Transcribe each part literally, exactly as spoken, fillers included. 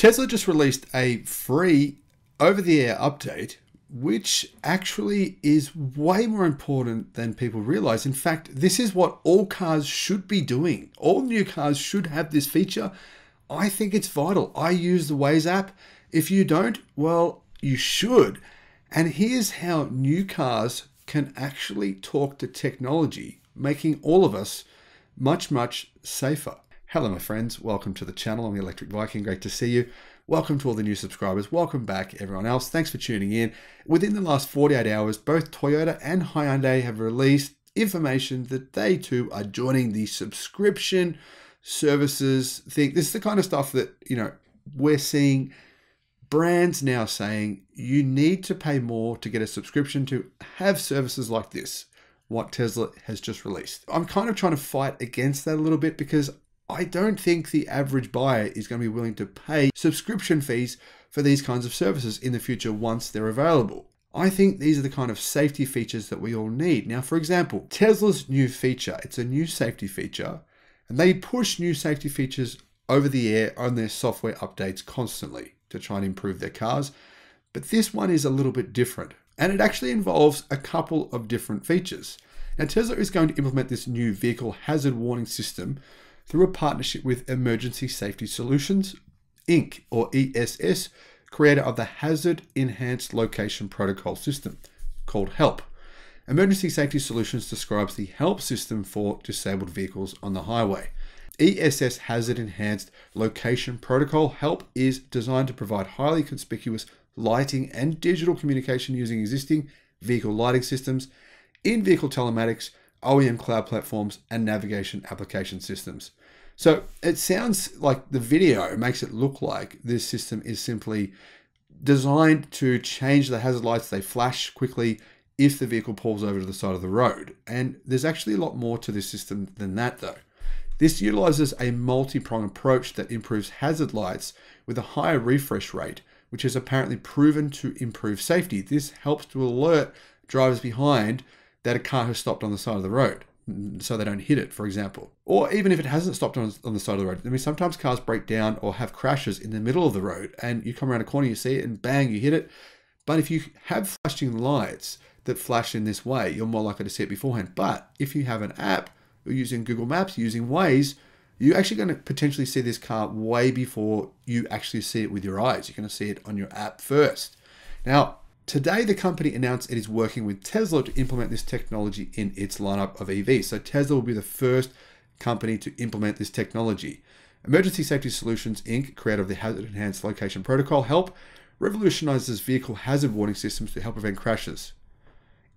Tesla just released a free over-the-air update, which actually is way more important than people realize. In fact, this is what all cars should be doing. All new cars should have this feature. I think it's vital. I use the Waze app. If you don't, well, you should. And here's how new cars can actually talk to technology, making all of us much, much safer. Hello, my friends. Welcome to the channel. I'm the Electric Viking. Great to see you. Welcome to all the new subscribers. Welcome back, everyone else. Thanks for tuning in. Within the last forty-eight hours, both Toyota and Hyundai have released information that they too are joining the subscription services thing. This is the kind of stuff that, you know, we're seeing brands now saying you need to pay more to get a subscription to have services like this, what Tesla has just released. I'm kind of trying to fight against that a little bit because I don't think the average buyer is going to be willing to pay subscription fees for these kinds of services in the future once they're available. I think these are the kind of safety features that we all need. Now, for example, Tesla's new feature, it's a new safety feature, and they push new safety features over the air on their software updates constantly to try and improve their cars. But this one is a little bit different, and it actually involves a couple of different features. Now, Tesla is going to implement this new vehicle hazard warning system through a partnership with Emergency Safety Solutions, Incorporated, or E S S, creator of the Hazard Enhanced Location Protocol system, called HELP. Emergency Safety Solutions describes the HELP system for disabled vehicles on the highway. E S S Hazard Enhanced Location Protocol, HELP, is designed to provide highly conspicuous lighting and digital communication using existing vehicle lighting systems, in-vehicle telematics, O E M cloud platforms, and navigation application systems. So it sounds like the video makes it look like this system is simply designed to change the hazard lights. They flash quickly if the vehicle pulls over to the side of the road. And there's actually a lot more to this system than that, though. This utilizes a multi-pronged approach that improves hazard lights with a higher refresh rate, which is apparently proven to improve safety. This helps to alert drivers behind that a car has stopped on the side of the road so they don't hit it, for example. Or even if it hasn't stopped on, on the side of the road. I mean, sometimes cars break down or have crashes in the middle of the road and you come around a corner, you see it and bang, you hit it. But if you have flashing lights that flash in this way, you're more likely to see it beforehand. But if you have an app, you're using Google Maps, using Waze, you're actually going to potentially see this car way before you actually see it with your eyes. You're going to see it on your app first. Now, today, the company announced it is working with Tesla to implement this technology in its lineup of E Vs. So Tesla will be the first company to implement this technology. Emergency Safety Solutions, Incorporated, creator of the Hazard Enhanced Location Protocol, HELP, revolutionizes vehicle hazard warning systems to help prevent crashes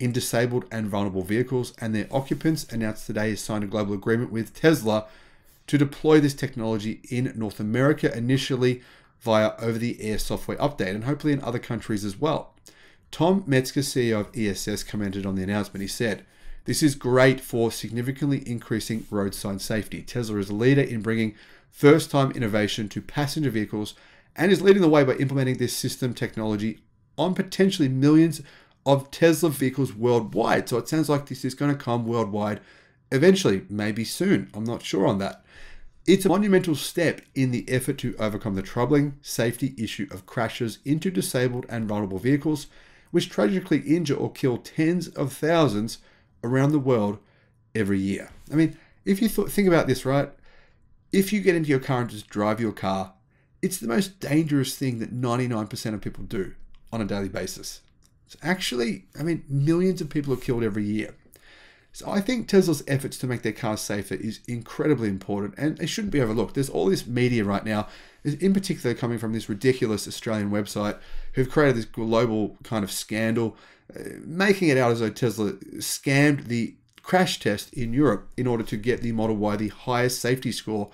in disabled and vulnerable vehicles, and their occupants, announced today, has signed a global agreement with Tesla to deploy this technology in North America initially via over-the-air software update, and hopefully in other countries as well. Tom Metzger, C E O of E S S, commented on the announcement. He said, "This is great for significantly increasing roadside safety. Tesla is a leader in bringing first-time innovation to passenger vehicles and is leading the way by implementing this system technology on potentially millions of Tesla vehicles worldwide." So it sounds like this is going to come worldwide eventually, maybe soon. I'm not sure on that. It's a monumental step in the effort to overcome the troubling safety issue of crashes into disabled and vulnerable vehicles, which tragically injure or kill tens of thousands around the world every year. I mean, if you th think about this, right? If you get into your car and just drive your car, it's the most dangerous thing that ninety-nine percent of people do on a daily basis. It's actually, I mean, millions of people are killed every year. So I think Tesla's efforts to make their cars safer is incredibly important, and it shouldn't be overlooked. There's all this media right now, in particular coming from this ridiculous Australian website who've created this global kind of scandal, uh, making it out as though Tesla scammed the crash test in Europe in order to get the Model Y the highest safety score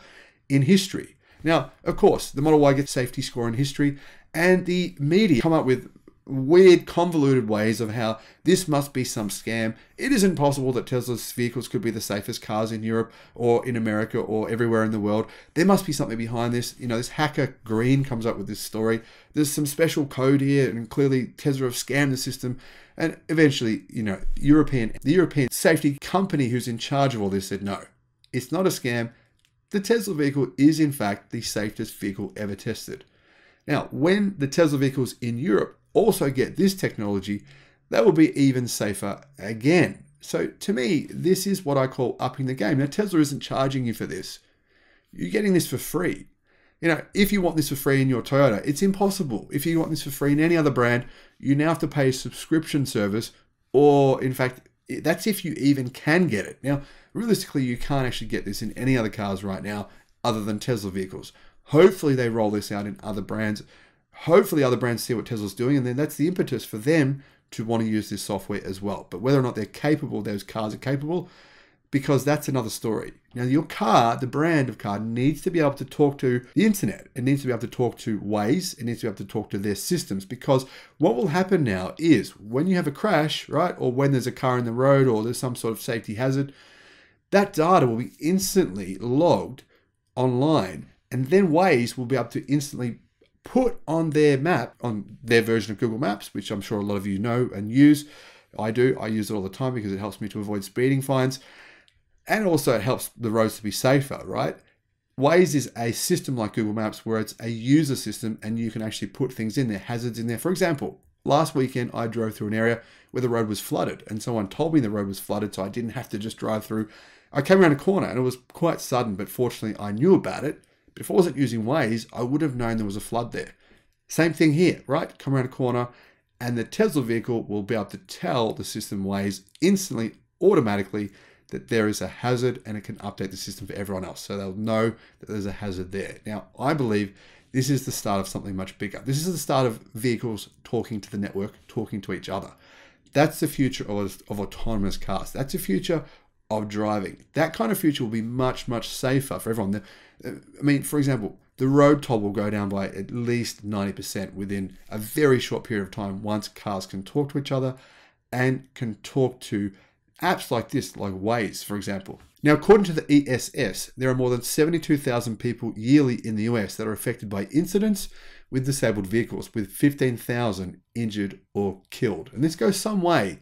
in history. Now, of course, the Model Y gets safety score in history, and the media come up with weird, convoluted ways of how this must be some scam. It is impossible that Tesla's vehicles could be the safest cars in Europe or in America or everywhere in the world. There must be something behind this. You know, this hacker Green comes up with this story. There's some special code here, and clearly Tesla have scammed the system. And eventually, you know, European, the European safety company who's in charge of all this said, no, it's not a scam. The Tesla vehicle is in fact the safest vehicle ever tested. Now, when the Tesla vehicles in Europe also get this technology, that will be even safer again. So to me, this is what I call upping the game. Now, Tesla isn't charging you for this. You're getting this for free. You know, if you want this for free in your Toyota, it's impossible. If you want this for free in any other brand, you now have to pay a subscription service, or in fact, that's if you even can get it. Now, realistically, you can't actually get this in any other cars right now other than Tesla vehicles. Hopefully they roll this out in other brands. Hopefully other brands see what Tesla's doing, and then that's the impetus for them to want to use this software as well. But whether or not they're capable, those cars are capable, because that's another story. Now, your car, the brand of car, needs to be able to talk to the internet. It needs to be able to talk to Waze. It needs to be able to talk to their systems, because what will happen now is when you have a crash, right, or when there's a car in the road or there's some sort of safety hazard, that data will be instantly logged online, and then Waze will be able to instantly put on their map, on their version of Google Maps, which I'm sure a lot of you know and use. I do. I use it all the time because it helps me to avoid speeding fines. And also it helps the roads to be safer, right? Waze is a system like Google Maps where it's a user system and you can actually put things in there, hazards in there. For example, last weekend I drove through an area where the road was flooded, and someone told me the road was flooded, so I didn't have to just drive through. I came around a corner and it was quite sudden, but fortunately I knew about it. But if I wasn't using Waze, I would have known there was a flood there. Same thing here, right? Come around a corner and the Tesla vehicle will be able to tell the system Waze instantly, automatically, that there is a hazard, and it can update the system for everyone else. So they'll know that there's a hazard there. Now, I believe this is the start of something much bigger. This is the start of vehicles talking to the network, talking to each other. That's the future of, of autonomous cars. That's the future of driving. That kind of future will be much, much safer for everyone. The, I mean, for example, the road toll will go down by at least ninety percent within a very short period of time once cars can talk to each other and can talk to apps like this, like Waze, for example. Now, according to the E S S, there are more than seventy-two thousand people yearly in the U S that are affected by incidents with disabled vehicles, with fifteen thousand injured or killed. And this goes some way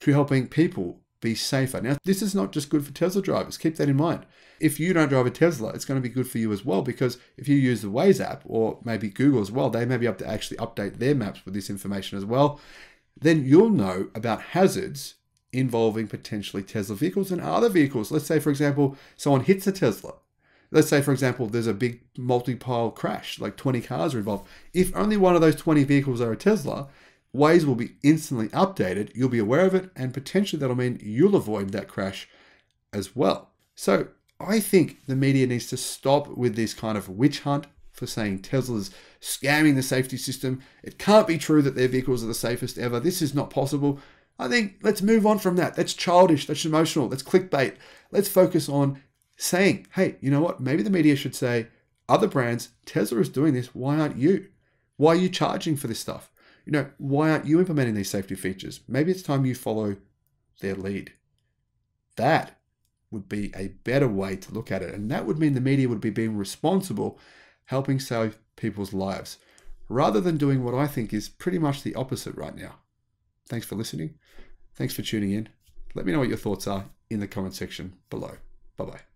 to helping people be safer. Now, this is not just good for Tesla drivers. Keep that in mind. If you don't drive a Tesla, it's going to be good for you as well, because if you use the Waze app or maybe Google as well, they may be able to actually update their maps with this information as well. Then you'll know about hazards involving potentially Tesla vehicles and other vehicles. Let's say, for example, someone hits a Tesla. Let's say, for example, there's a big multi-pile crash, like twenty cars are involved. If only one of those twenty vehicles are a Tesla, Waze will be instantly updated. You'll be aware of it, and potentially that'll mean you'll avoid that crash as well. So I think the media needs to stop with this kind of witch hunt for saying Tesla's scamming the safety system. It can't be true that their vehicles are the safest ever. This is not possible. I think let's move on from that. That's childish, that's emotional, that's clickbait. Let's focus on saying, hey, you know what? Maybe the media should say, other brands, Tesla is doing this, why aren't you? Why are you charging for this stuff? You know, why aren't you implementing these safety features? Maybe it's time you follow their lead. That would be a better way to look at it. And that would mean the media would be being responsible, helping save people's lives, rather than doing what I think is pretty much the opposite right now. Thanks for listening. Thanks for tuning in. Let me know what your thoughts are in the comment section below. Bye-bye.